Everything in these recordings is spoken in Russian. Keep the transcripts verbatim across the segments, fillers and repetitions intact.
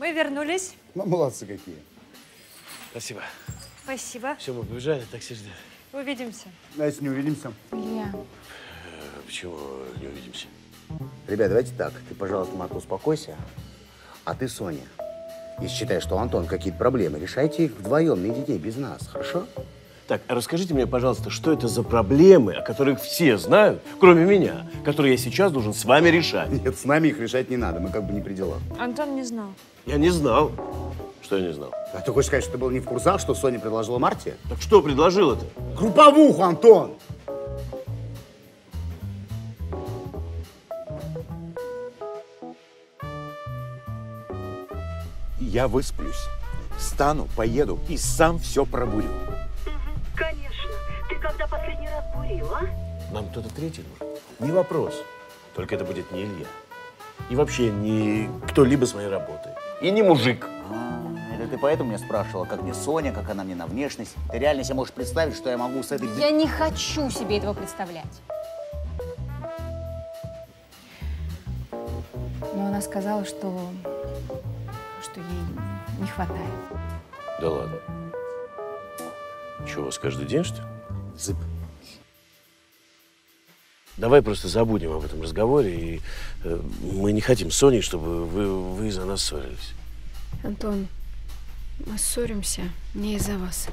Мы вернулись. Ну, молодцы какие. Спасибо. Спасибо. Все, мы побежали, такси ждет. Увидимся. А если не увидимся? Илья. Почему не увидимся? Ребят, давайте так. Ты, пожалуйста, Марта, успокойся. А ты, Соня, если считаешь, что Антон какие-то проблемы, решайте их вдвоем, на детей, без нас, хорошо? Так, а расскажите мне, пожалуйста, что это за проблемы, о которых все знают, кроме меня, которые я сейчас должен с вами решать? Нет, с нами их решать не надо, мы как бы не при делах. Антон не знал. Я не знал. Что я не знал? А ты хочешь сказать, что ты был не в курсах, что Соня предложила Марте? Так что предложила-то? Групповуху, Антон! Я высплюсь, встану, поеду и сам все пробурю. Конечно. Ты когда последний раз бурил, а? Нам кто-то третий нужен. Не вопрос. Только это будет не Илья. И вообще не кто-либо с моей работы. И не мужик. А, это ты поэтому меня спрашивала, как мне Соня, как она мне на внешность. Ты реально себе можешь представить, что я могу с этой... Я не хочу себе этого представлять. Но она сказала, что... что ей не хватает. Да ладно. Что, у вас каждый день, что ли? Зыб. Давай просто забудем об этом разговоре, и э, мы не хотим с Соней, чтобы вы, вы за нас ссорились. Антон, мы ссоримся не из-за вас.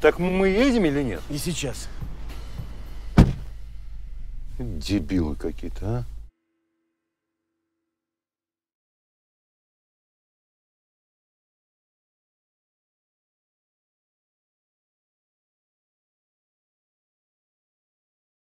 Так мы едем или нет? Не сейчас. Дебилы какие-то, а?